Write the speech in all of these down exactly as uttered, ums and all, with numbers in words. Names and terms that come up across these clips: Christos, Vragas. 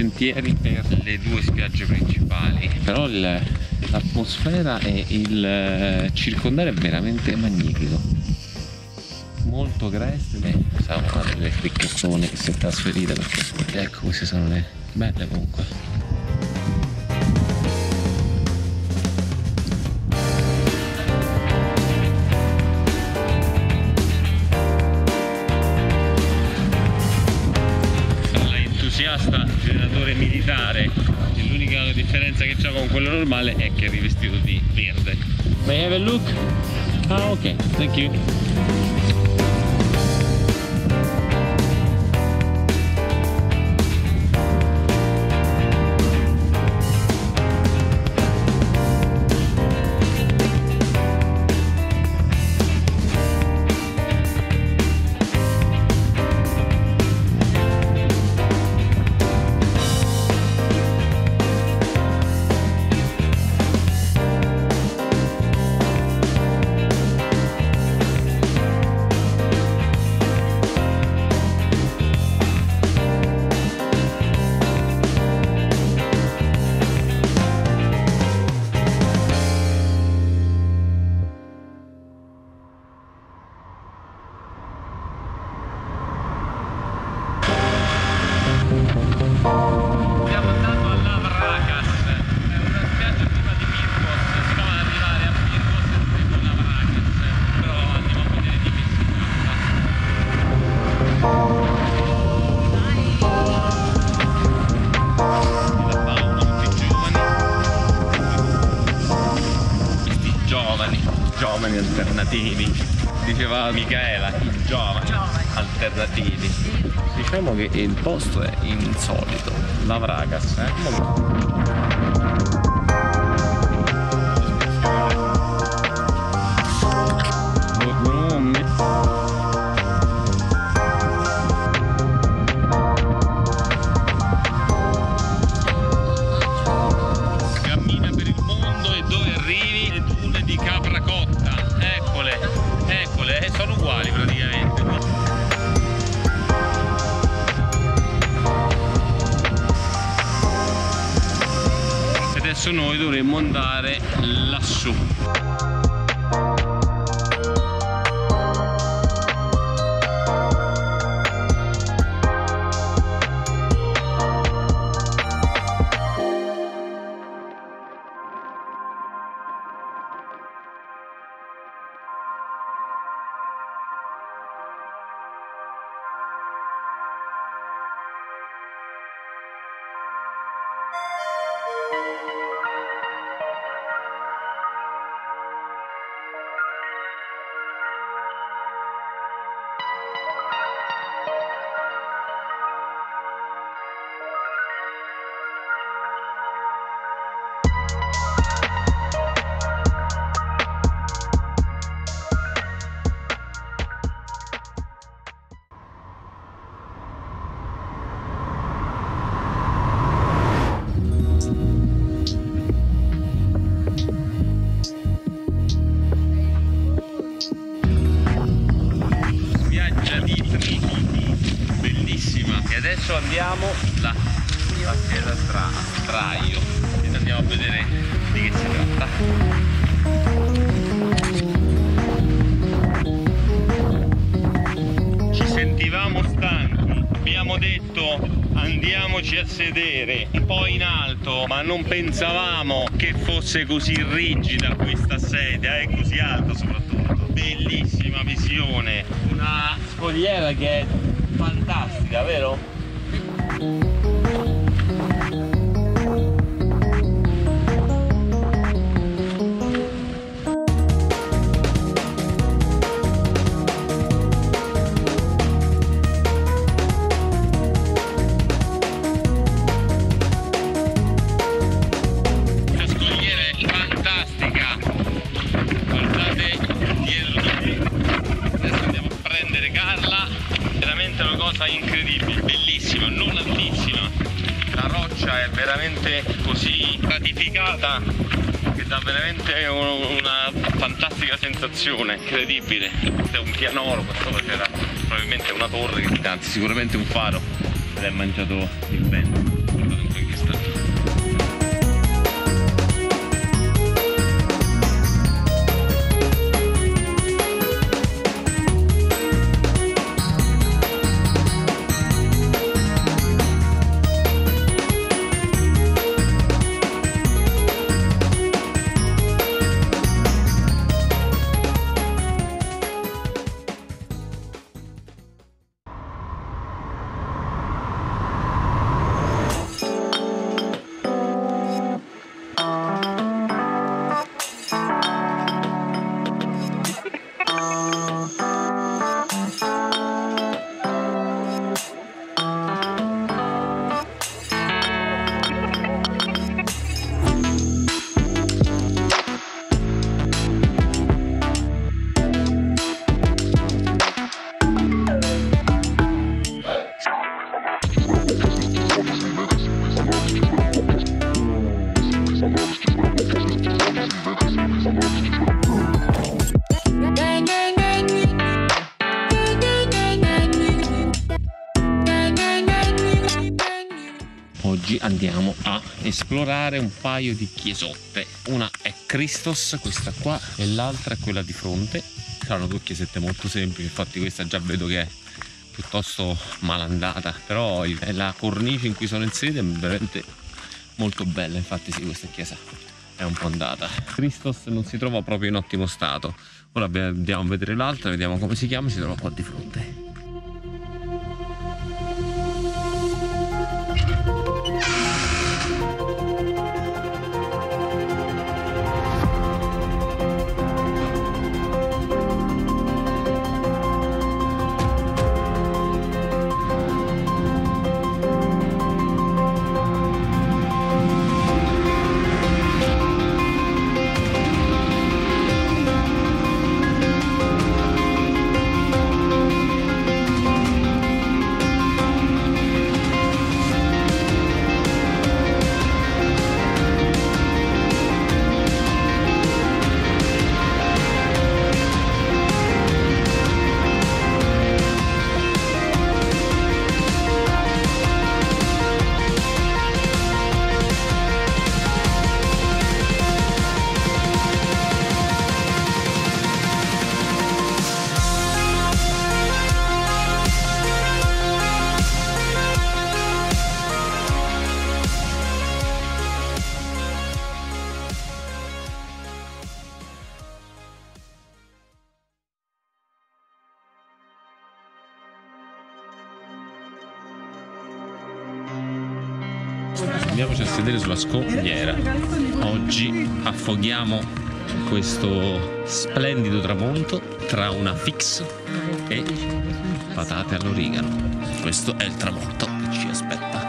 sentieri per le due spiagge principali, però l'atmosfera e il circondare è veramente magnifico, molto grezze. Sarà una delle ricchettone che si è trasferita, perché ecco, queste sono le belle comunque. Generatore militare, e l'unica differenza che c'è con quello normale è che è rivestito di verde. May I have a look? Ah, ok, thank you. Siamo andando alla Vragas, è una spiaggia prima di Christos, si prova ad arrivare a Christos con la Vragas, però andiamo a vedere di più. La fauna, tutti giovani, questi giovani, giovani alternativi, diceva Michela, i giovani alternativi. Diciamo che il posto è insolito, la Vragas, eh? Cammina per il mondo e dove arrivi? Le dune di capra cotta, eccole, eccole, e sono uguali praticamente. Adesso noi dovremmo andare lassù. Adesso andiamo là, la chiesa stra, straio, e andiamo a vedere di che si tratta. Abbiamo detto andiamoci a sedere un po' in alto, ma non pensavamo che fosse così rigida questa sedia e così alta soprattutto. Bellissima visione, una scogliera che è fantastica, vero? Incredibile, bellissima, non altissima, la roccia è veramente così stratificata che dà veramente una fantastica sensazione, incredibile. C'è un pianoro, qua sopra c'era probabilmente una torre, anzi sicuramente un faro, ed è mangiato il vento. andiamo a esplorare un paio di chiesotte. Una è Christos, questa qua, e l'altra è quella di fronte. Saranno due chiesette molto semplici, infatti questa già vedo che è piuttosto malandata, però è la cornice in cui sono inserite è veramente molto bella. Infatti sì, questa chiesa è un po' andata. Christos non si trova proprio in ottimo stato. Ora andiamo a vedere l'altra, vediamo come si chiama, si trova qua di fronte. Andiamoci a sedere sulla scogliera. Oggi affoghiamo questo splendido tramonto tra una fix e patate all'origano. Questo è il tramonto che ci aspetta.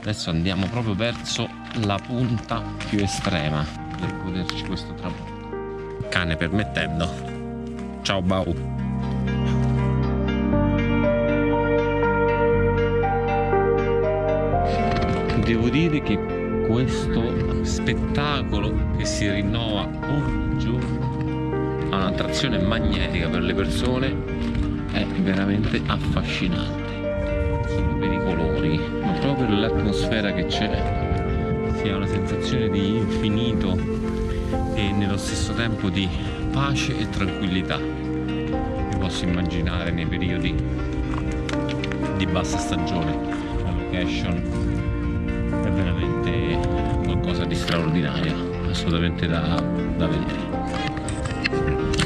Adesso andiamo proprio verso la punta più estrema per goderci questo tramonto, cane permettendo. Ciao Bau! Devo dire che questo spettacolo che si rinnova ogni giorno ha un'attrazione magnetica per le persone, è veramente affascinante. Per i colori, ma proprio per l'atmosfera che c'è, si ha una sensazione di infinito e nello stesso tempo di pace e tranquillità che posso immaginare nei periodi di bassa stagione. La location è veramente qualcosa di straordinario, assolutamente da, da vedere.